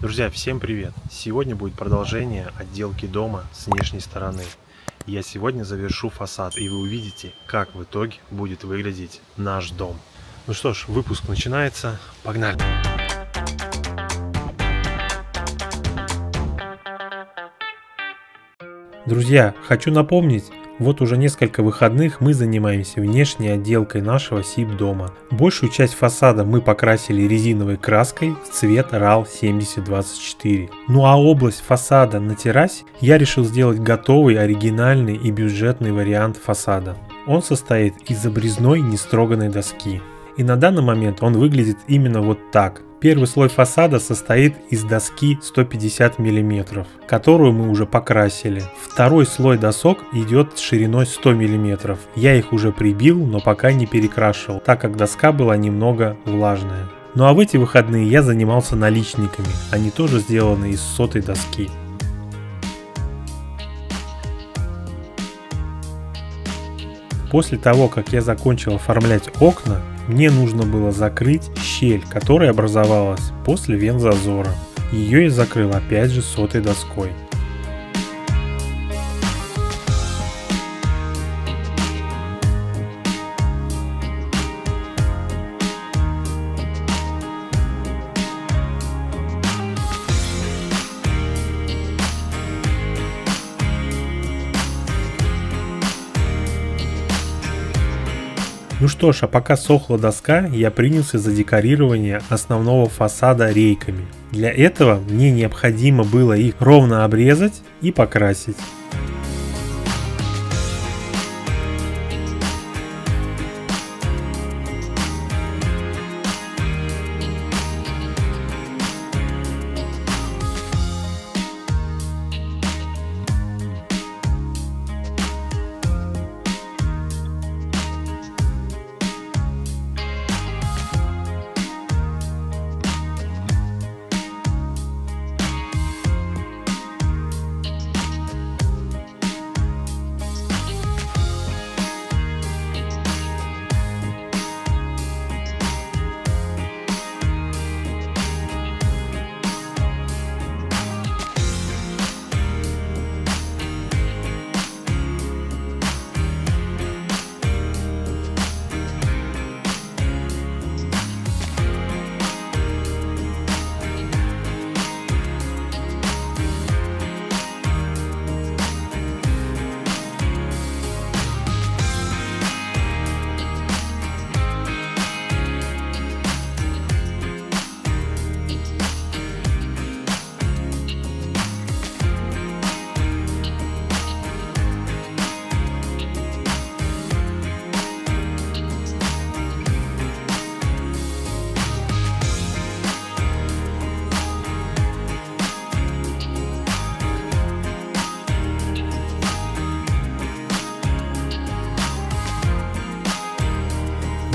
Друзья, всем привет! Сегодня будет продолжение отделки дома с внешней стороны. Я сегодня завершу фасад, и вы увидите, как в итоге будет выглядеть наш дом. Ну что ж, выпуск начинается. Погнали! Друзья, хочу напомнить, вот уже несколько выходных мы занимаемся внешней отделкой нашего СИП дома. Большую часть фасада мы покрасили резиновой краской в цвет RAL 7024. Ну а область фасада на террасе я решил сделать готовый, оригинальный и бюджетный вариант фасада. Он состоит из обрезной нестроганной доски. И на данный момент он выглядит именно вот так. Первый слой фасада состоит из доски 150 мм, которую мы уже покрасили. Второй слой досок идет шириной 100 мм. Я их уже прибил, но пока не перекрашивал, так как доска была немного влажная. Ну а в эти выходные я занимался наличниками. Они тоже сделаны из 100-й доски. После того, как я закончил оформлять окна, мне нужно было закрыть щель, которая образовалась после вен зазора. Ее я закрыл опять же 100-й доской. Ну что ж, а пока сохла доска, я принялся за декорирование основного фасада рейками. Для этого мне необходимо было их ровно обрезать и покрасить.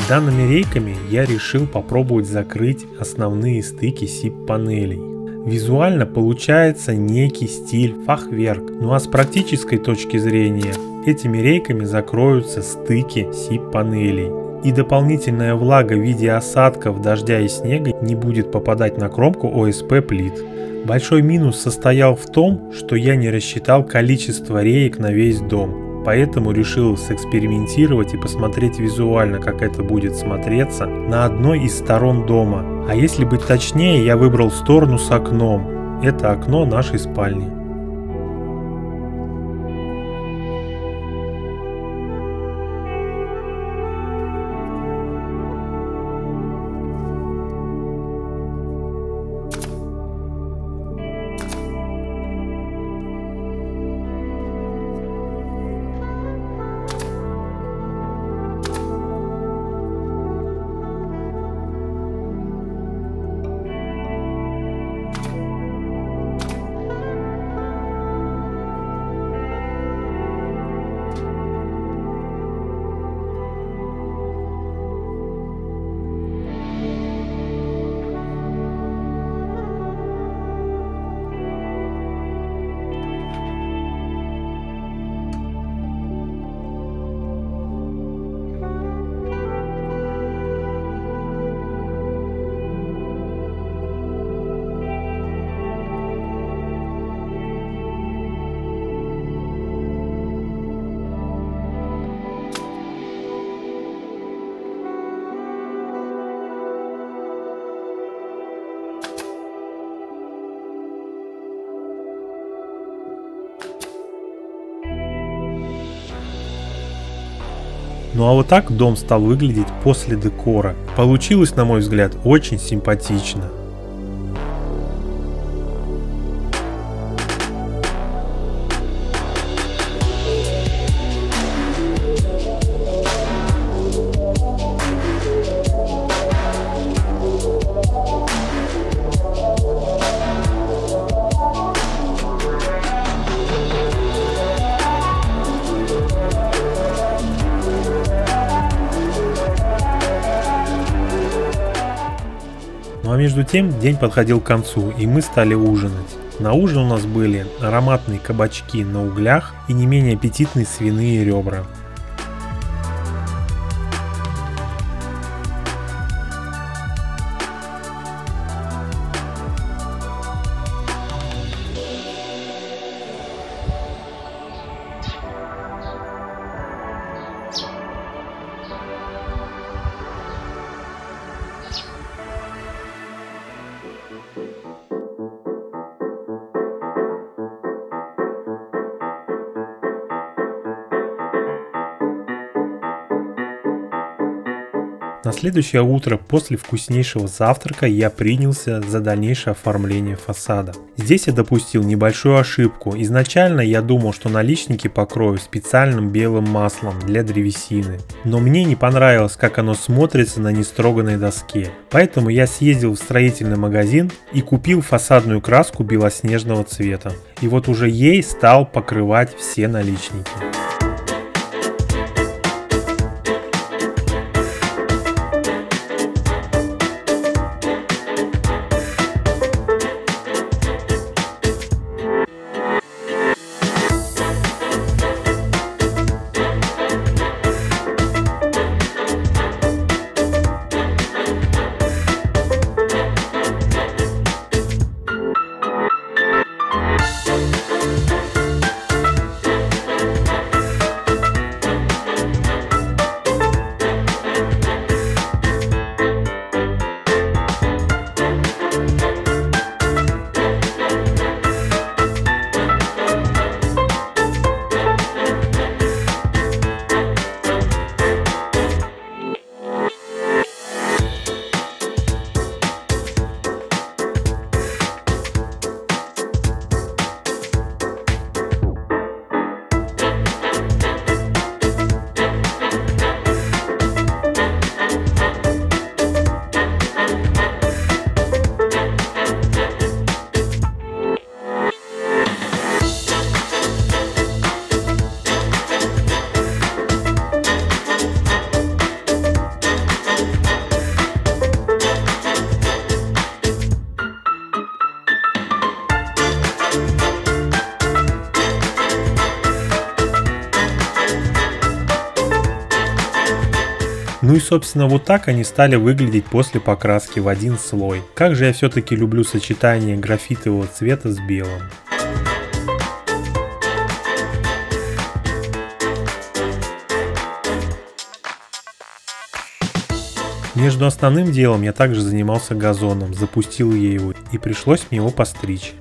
Данными рейками я решил попробовать закрыть основные стыки СИП-панелей. Визуально получается некий стиль фахверк, ну а с практической точки зрения этими рейками закроются стыки СИП-панелей. И дополнительная влага в виде осадков, дождя и снега не будет попадать на кромку ОСП плит. Большой минус состоял в том, что я не рассчитал количество реек на весь дом. Поэтому решил сэкспериментировать и посмотреть визуально, как это будет смотреться на одной из сторон дома. А если быть точнее, я выбрал сторону с окном. Это окно нашей спальни. Ну а вот так дом стал выглядеть после декора. Получилось, на мой взгляд, очень симпатично. Ну а между тем день подходил к концу, и мы стали ужинать. На ужин у нас были ароматные кабачки на углях и не менее аппетитные свиные ребра. На следующее утро после вкуснейшего завтрака я принялся за дальнейшее оформление фасада. Здесь я допустил небольшую ошибку. Изначально я думал, что наличники покрою специальным белым маслом для древесины. Но мне не понравилось, как оно смотрится на нестроганной доске. Поэтому я съездил в строительный магазин и купил фасадную краску белоснежного цвета. И вот уже ей стал покрывать все наличники. Ну и собственно вот так они стали выглядеть после покраски в один слой. Как же я все-таки люблю сочетание графитового цвета с белым. Между основным делом я также занимался газоном, запустил я его и пришлось мне его постричь.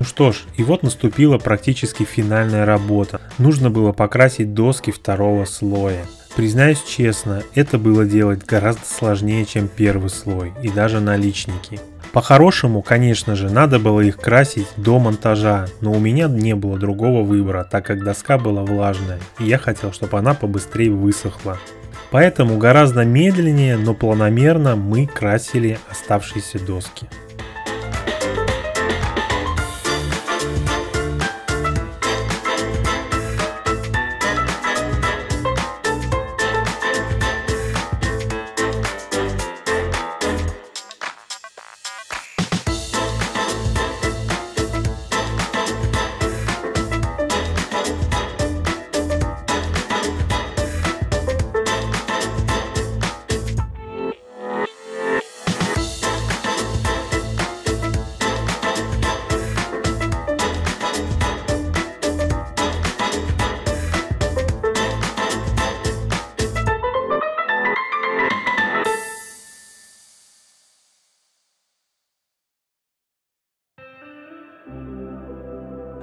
Ну что ж, и вот наступила практически финальная работа. Нужно было покрасить доски второго слоя. Признаюсь честно, это было делать гораздо сложнее, чем первый слой и даже наличники. По-хорошему, конечно же, надо было их красить до монтажа, но у меня не было другого выбора, так как доска была влажная и я хотел, чтобы она побыстрее высохла. Поэтому гораздо медленнее, но планомерно мы красили оставшиеся доски.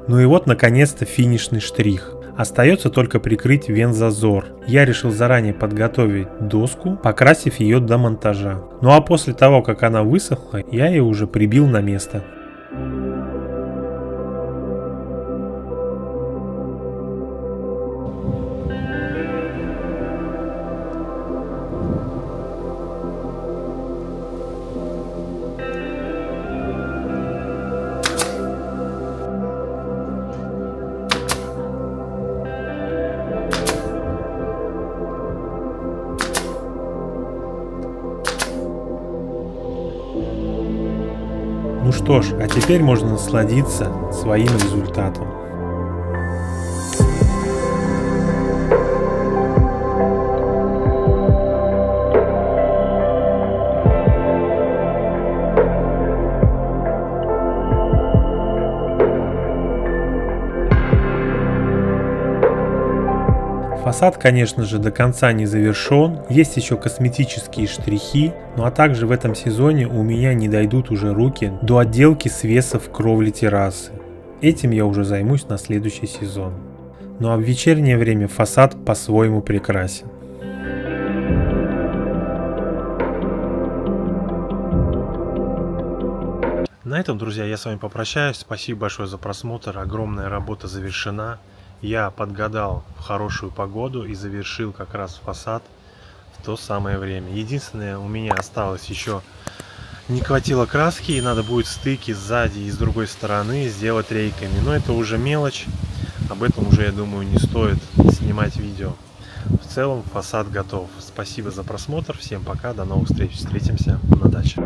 Ну и вот наконец-то финишный штрих. Остается только прикрыть вент-зазор. Я решил заранее подготовить доску, покрасив ее до монтажа. Ну а после того, как она высохла, я ее уже прибил на место. Ну что ж, а теперь можно насладиться своим результатом. Фасад, конечно же, до конца не завершен, есть еще косметические штрихи, ну а также в этом сезоне у меня не дойдут уже руки до отделки свесов кровли террасы. Этим я уже займусь на следующий сезон. Ну а в вечернее время фасад по-своему прекрасен. На этом, друзья, я с вами попрощаюсь. Спасибо большое за просмотр, огромная работа завершена. Я подгадал в хорошую погоду и завершил как раз фасад в то самое время. Единственное, у меня осталось еще не хватило краски, и надо будет стыки сзади и с другой стороны сделать рейками. Но это уже мелочь, об этом уже, я думаю, не стоит снимать видео. В целом фасад готов. Спасибо за просмотр, всем пока, до новых встреч, встретимся на даче.